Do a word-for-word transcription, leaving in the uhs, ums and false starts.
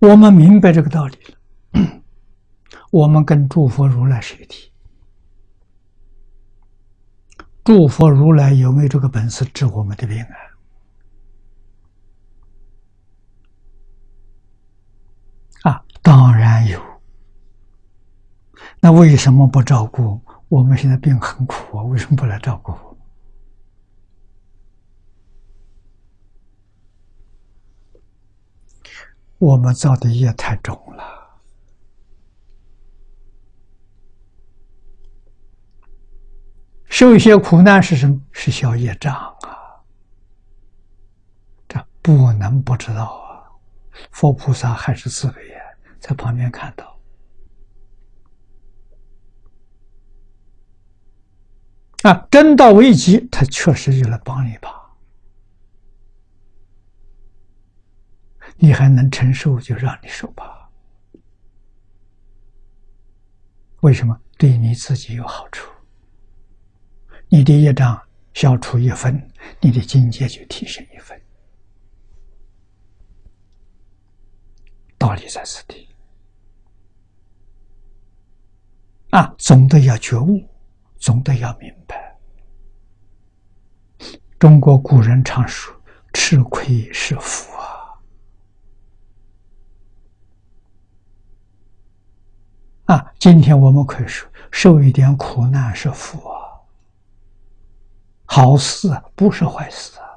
我们明白这个道理了，我们跟诸佛如来是一体。诸佛如来有没有这个本事治我们的病啊？啊，当然有。那为什么不照顾？我们现在病很苦啊，为什么不来照顾我？ 我们造的业太重了，受一些苦难是什么？是消业障啊！这不能不知道啊！佛菩萨还是慈悲啊，在旁边看到啊，真到危急，他确实就来帮一把。 你还能承受，就让你受吧。为什么？对你自己有好处。你的业障消除一分，你的境界就提升一分。道理在此地。啊，总得要觉悟，总得要明白。中国古人常说：“吃亏是福啊。” 啊，今天我们可以说，受一点苦难是福啊，好事不是坏事啊。